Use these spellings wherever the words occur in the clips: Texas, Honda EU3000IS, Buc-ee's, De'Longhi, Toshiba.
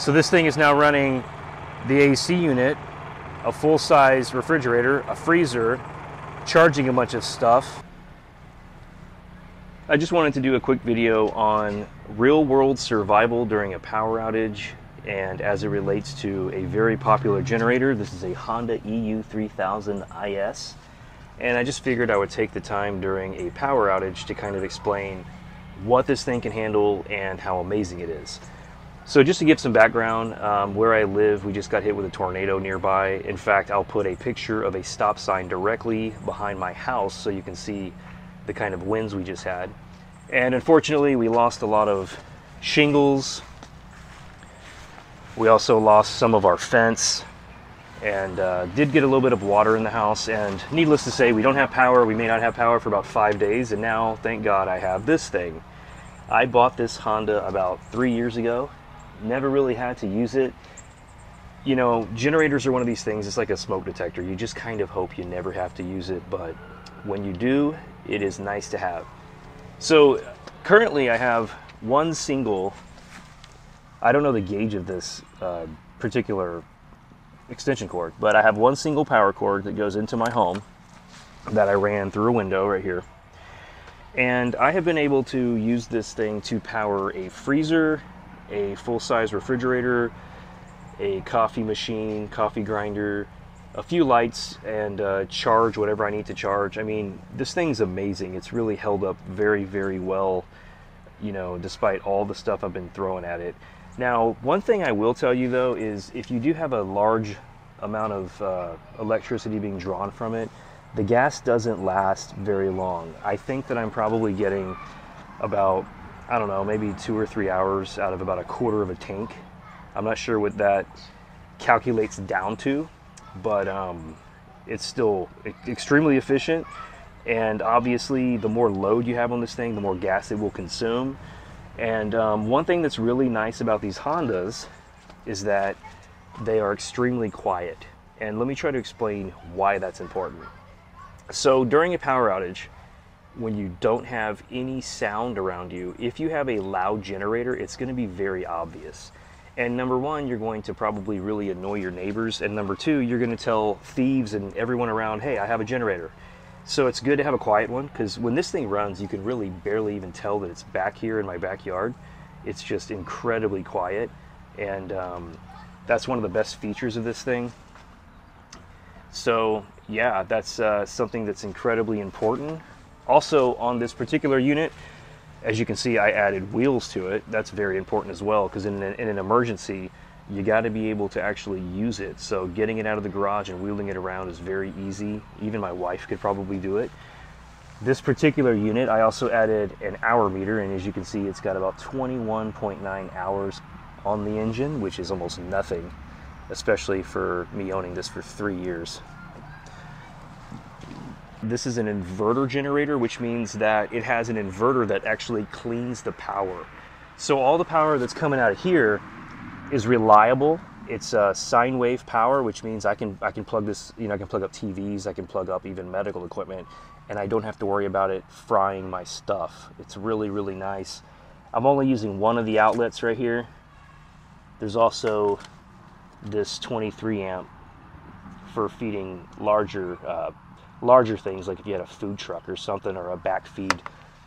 So this thing is now running the AC unit, a full-size refrigerator, a freezer, charging a bunch of stuff. I just wanted to do a quick video on real-world survival during a power outage and as it relates to a very popular generator. This is a Honda EU3000IS, and I just figured I would take the time during a power outage to kind of explain what this thing can handle and how amazing it is. So just to give some background, where I live, we just got hit with a tornado nearby. In fact, I'll put a picture of a stop sign directly behind my house so you can see the kind of winds we just had. And unfortunately, we lost a lot of shingles. We also lost some of our fence, and did get a little bit of water in the house. And needless to say, we don't have power. We may not have power for about 5 days. And now, thank God, I have this thing. I bought this Honda about 3 years ago. Never really had to use it. You know, generators are one of these things. It's like a smoke detector. You just kind of hope you never have to use it, but when you do, it is nice to have. So currently I have one single, I don't know the gauge of this particular extension cord, but I have one single power cord that goes into my home that I ran through a window right here. And I have been able to use this thing to power a freezer, a full-size refrigerator, a coffee machine, coffee grinder, a few lights, and charge whatever I need to charge. I mean, this thing's amazing. It's really held up very, very well, you know, despite all the stuff I've been throwing at it. Now, one thing I will tell you, though, is if you do have a large amount of electricity being drawn from it, the gas doesn't last very long. I think that I'm probably getting about, I don't know, maybe 2 or 3 hours out of about a quarter of a tank. I'm not sure what that calculates down to, but it's still extremely efficient. And obviously, the more load you have on this thing, the more gas it will consume. And one thing that's really nice about these Hondas is that they are extremely quiet. And let me try to explain why that's important. So during a power outage, when you don't have any sound around you, if you have a loud generator, it's going to be very obvious. And number one, you're going to probably really annoy your neighbors. And number two, you're going to tell thieves and everyone around, hey, I have a generator. So it's good to have a quiet one, because when this thing runs, you can really barely even tell that it's back here in my backyard. It's just incredibly quiet. And that's one of the best features of this thing. So yeah, that's something that's incredibly important. Also, on this particular unit, as you can see, I added wheels to it. That's very important as well, because in an emergency, you got to be able to actually use it. So getting it out of the garage and wheeling it around is very easy. Even my wife could probably do it. This particular unit, I also added an hour meter, and as you can see, it's got about 21.9 hours on the engine, which is almost nothing, especially for me owning this for 3 years. This is an inverter generator, which means that it has an inverter that actually cleans the power. So all the power that's coming out of here is reliable. It's sine wave power, which means I can plug this, you know, I can plug up TVs, I can plug up even medical equipment, and I don't have to worry about it frying my stuff. It's really, really nice. I'm only using one of the outlets right here. There's also this 23 amp for feeding larger things, like if you had a food truck or something, or a back feed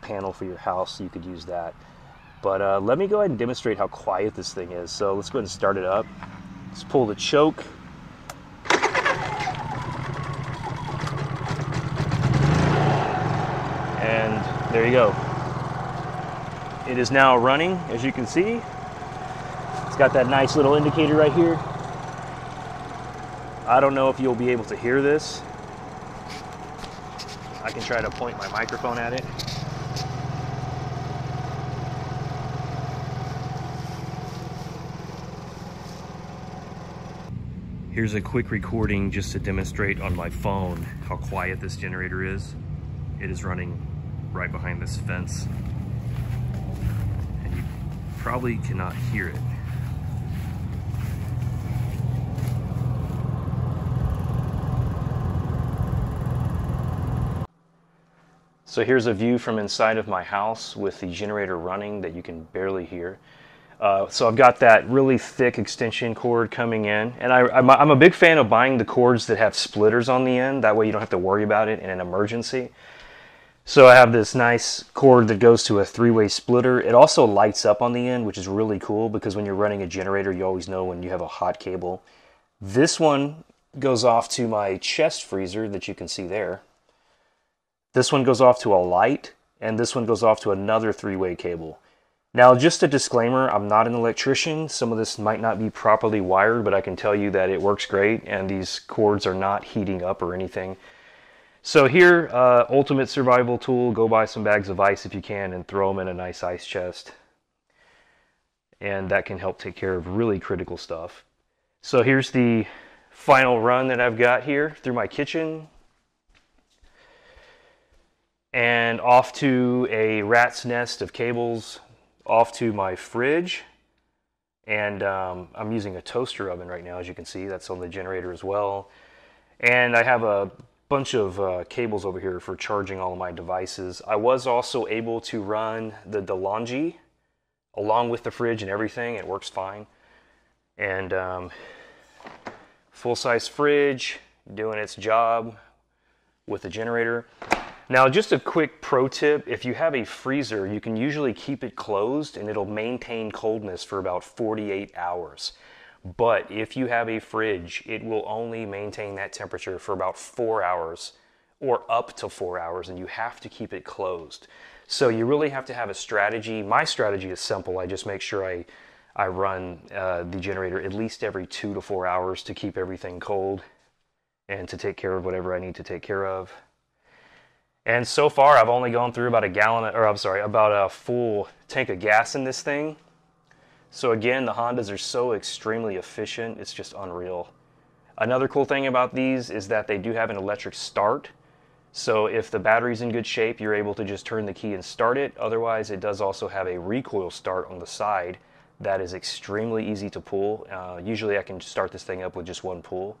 panel for your house, you could use that. But let me go ahead and demonstrate how quiet this thing is. So let's go ahead and start it up. Let's pull the choke. And there you go. It is now running, as you can see. It's got that nice little indicator right here. I don't know if you'll be able to hear this. I can try to point my microphone at it. Here's a quick recording just to demonstrate on my phone how quiet this generator is. It is running right behind this fence, and you probably cannot hear it. So here's a view from inside of my house with the generator running that you can barely hear. So I've got that really thick extension cord coming in, and I'm a big fan of buying the cords that have splitters on the end. That way you don't have to worry about it in an emergency. So I have this nice cord that goes to a three-way splitter. It also lights up on the end, which is really cool because when you're running a generator, you always know when you have a hot cable. This one goes off to my chest freezer that you can see there. This one goes off to a light, and this one goes off to another three-way cable. Now, just a disclaimer, I'm not an electrician. Some of this might not be properly wired, but I can tell you that it works great, and these cords are not heating up or anything. So here, ultimate survival tool, go buy some bags of ice if you can and throw them in a nice ice chest. And that can help take care of really critical stuff. So here's the final run that I've got here through my kitchen. And off to a rat's nest of cables. Off to my fridge, and I'm using a toaster oven right now, as you can see. That's on the generator as well. And I have a bunch of cables over here for charging all of my devices. I was also able to run the De'Longhi along with the fridge and everything. It works fine. And full-size fridge doing its job with the generator. Now, just a quick pro tip, if you have a freezer, you can usually keep it closed and it'll maintain coldness for about 48 hours. But if you have a fridge, it will only maintain that temperature for about 4 hours or up to 4 hours, and you have to keep it closed. So you really have to have a strategy. My strategy is simple. I just make sure I run the generator at least every 2 to 4 hours to keep everything cold and to take care of whatever I need to take care of. And so far, I've only gone through about about a full tank of gas in this thing. So again, the Hondas are so extremely efficient, it's just unreal. Another cool thing about these is that they do have an electric start. So if the battery's in good shape, you're able to just turn the key and start it. Otherwise, it does also have a recoil start on the side that is extremely easy to pull. Usually I can start this thing up with just one pull.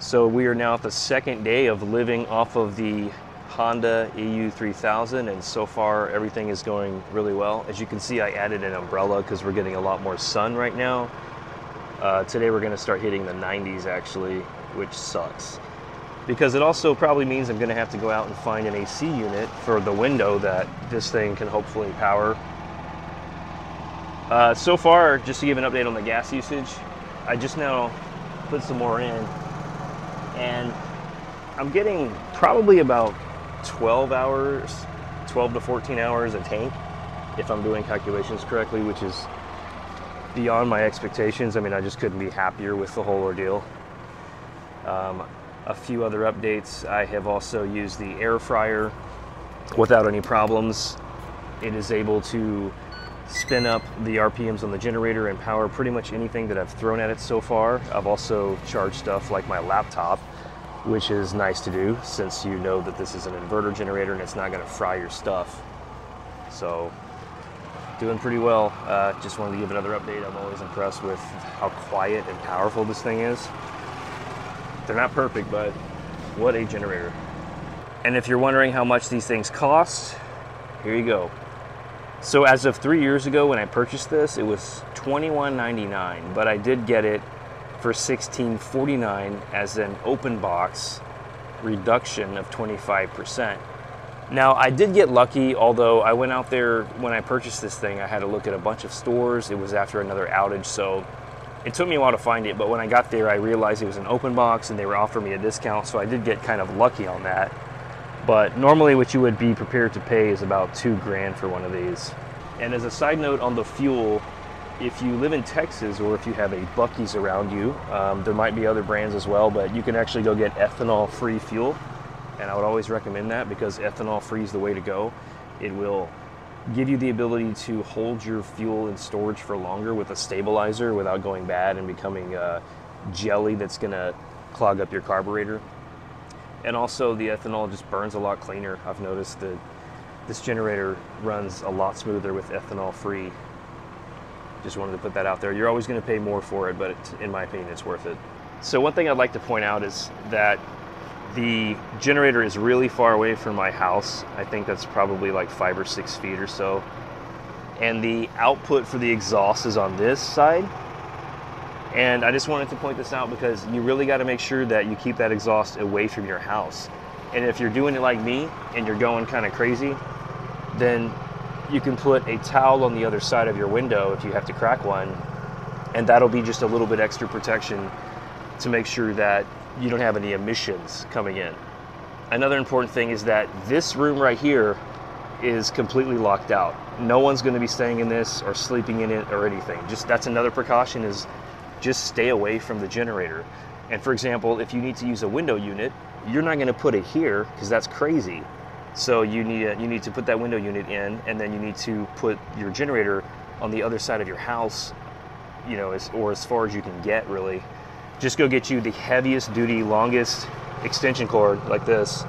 So we are now at the second day of living off of the Honda EU3000, and so far everything is going really well. As you can see, I added an umbrella because we're getting a lot more sun right now. Today we're going to start hitting the 90s actually, which sucks. Because it also probably means I'm going to have to go out and find an AC unit for the window that this thing can hopefully power. So far, just to give an update on the gas usage, I just now put some more in. And I'm getting probably about 12 to 14 hours a tank, if I'm doing calculations correctly, which is beyond my expectations. I mean, I just couldn't be happier with the whole ordeal. A few other updates. I have also used the air fryer without any problems. It is able to spin up the RPMs on the generator and power pretty much anything that I've thrown at it so far. I've also charged stuff like my laptop, which is nice to do since you know that this is an inverter generator and it's not going to fry your stuff. So, doing pretty well. Just wanted to give another update. I'm always impressed with how quiet and powerful this thing is. They're not perfect, but what a generator. And if you're wondering how much these things cost, here you go. So as of 3 years ago when I purchased this, it was $21.99, but I did get it for $16.49 as an open box reduction of 25%. Now I did get lucky, although I went out there when I purchased this thing, I had to look at a bunch of stores. It was after another outage, so it took me a while to find it, but when I got there, I realized it was an open box and they were offering me a discount, so I did get kind of lucky on that. But normally what you would be prepared to pay is about $2 grand for one of these. And as a side note on the fuel, if you live in Texas or if you have a Buc-ee's around you, there might be other brands as well, but you can actually go get ethanol-free fuel. And I would always recommend that because ethanol-free is the way to go. It will give you the ability to hold your fuel in storage for longer with a stabilizer without going bad and becoming a jelly that's gonna clog up your carburetor. And also the ethanol just burns a lot cleaner. I've noticed that this generator runs a lot smoother with ethanol free. Just wanted to put that out there. You're always gonna pay more for it, but in my opinion, it's worth it. So one thing I'd like to point out is that the generator is really far away from my house. I think that's probably like 5 or 6 feet or so. and the output for the exhaust is on this side. And I just wanted to point this out because you really got to make sure that you keep that exhaust away from your house. And if you're doing it like me and you're going kind of crazy, then you can put a towel on the other side of your window if you have to crack one, and that'll be just a little bit extra protection to make sure that you don't have any emissions coming in. Another important thing is that this room right here is completely locked out. No one's going to be staying in this or sleeping in it or anything. Just that's another precaution, is just stay away from the generator. And for example, if you need to use a window unit, you're not going to put it here because that's crazy. So you need to put that window unit in, and then you need to put your generator on the other side of your house, you know, or as far as you can get, really. Just go get you the heaviest duty, longest extension cord like this,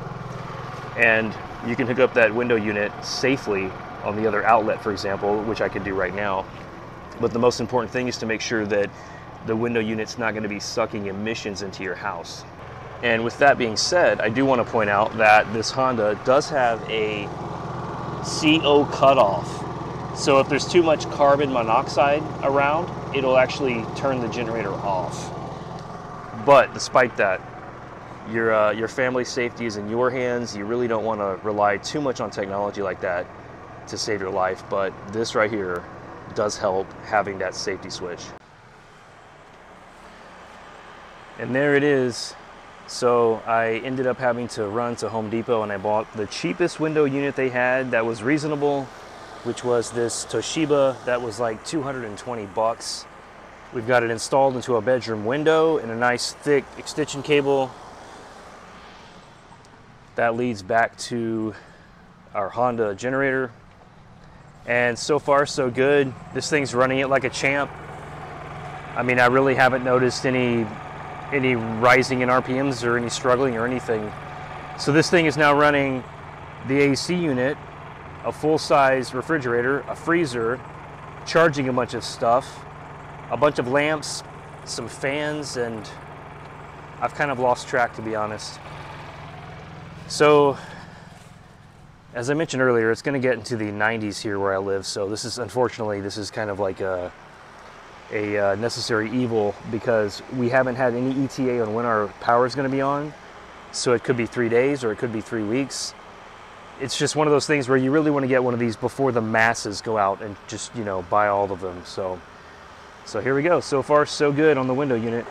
and you can hook up that window unit safely on the other outlet, for example, which I could do right now. But the most important thing is to make sure that the window unit's not going to be sucking emissions into your house. And with that being said, I do want to point out that this Honda does have a CO cutoff. So if there's too much carbon monoxide around, it'll actually turn the generator off. But despite that, your family's safety is in your hands. You really don't want to rely too much on technology like that to save your life, but this right here does help, having that safety switch. And there it is. So I ended up having to run to Home Depot, and I bought the cheapest window unit they had that was reasonable, which was this Toshiba that was like 220 bucks. We've got it installed into a bedroom window and a nice thick extension cable that leads back to our Honda generator. And so far so good. This thing's running it like a champ. I mean, I really haven't noticed any rising in RPMs or any struggling or anything. So this thing is now running the AC unit, a full-size refrigerator, a freezer, charging a bunch of stuff, a bunch of lamps, some fans, and I've kind of lost track, to be honest. So as I mentioned earlier, it's going to get into the 90s here where I live, so this is, unfortunately, this is kind of like a necessary evil, because we haven't had any ETA on when our power is going to be on. So it could be 3 days or it could be 3 weeks. It's just one of those things where you really want to get one of these before the masses go out and just, you know, buy all of them. So here we go. So far so good on the window unit.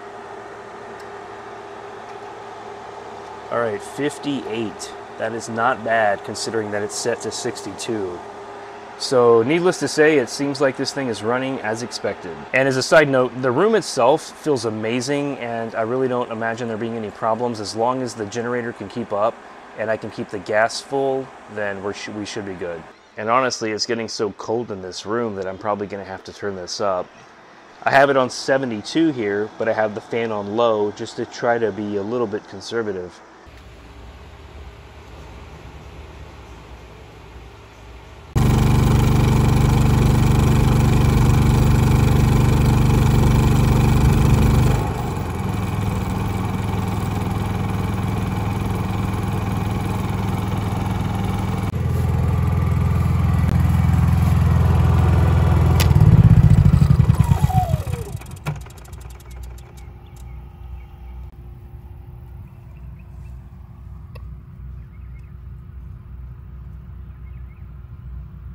All right, 58. That is not bad considering that it's set to 62. So needless to say, it seems like this thing is running as expected. And as a side note, the room itself feels amazing, and I really don't imagine there being any problems. As long as the generator can keep up and I can keep the gas full, then we should be good. And honestly, it's getting so cold in this room that I'm probably gonna have to turn this up. I have it on 72 here, but I have the fan on low just to try to be a little bit conservative.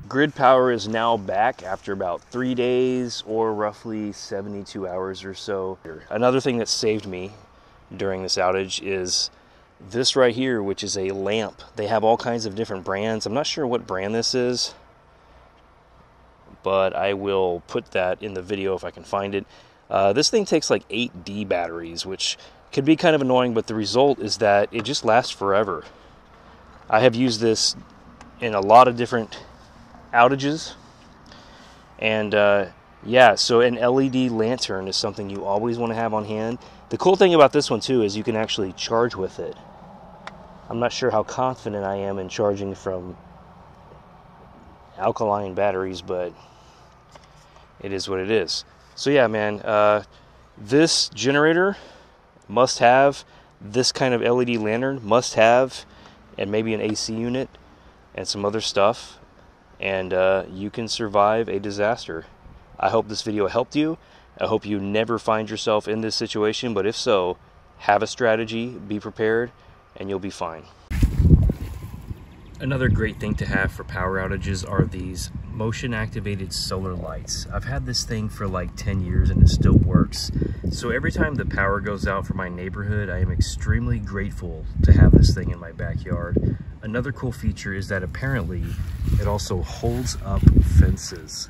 Grid power is now back after about 3 days, or roughly 72 hours or so. Another thing that saved me during this outage is this right here, which is a lamp. They have all kinds of different brands. I'm not sure what brand this is, but I will put that in the video if I can find it. This thing takes like 8D batteries, which could be kind of annoying, but the result is that it just lasts forever. I have used this in a lot of different outages, and yeah, so an LED lantern is something you always want to have on hand. The cool thing about this one too is you can actually charge with it. I'm not sure how confident I am in charging from alkaline batteries, but it is what it is. So yeah, man, this generator must have, this kind of LED lantern must have, and maybe an AC unit and some other stuff. and you can survive a disaster. I hope this video helped you. I hope you never find yourself in this situation, but if so, have a strategy, be prepared, and you'll be fine. Another great thing to have for power outages are these motion-activated solar lights. I've had this thing for like 10 years and it still works. So every time the power goes out for my neighborhood, I am extremely grateful to have this thing in my backyard. Another cool feature is that apparently it also holds up fences.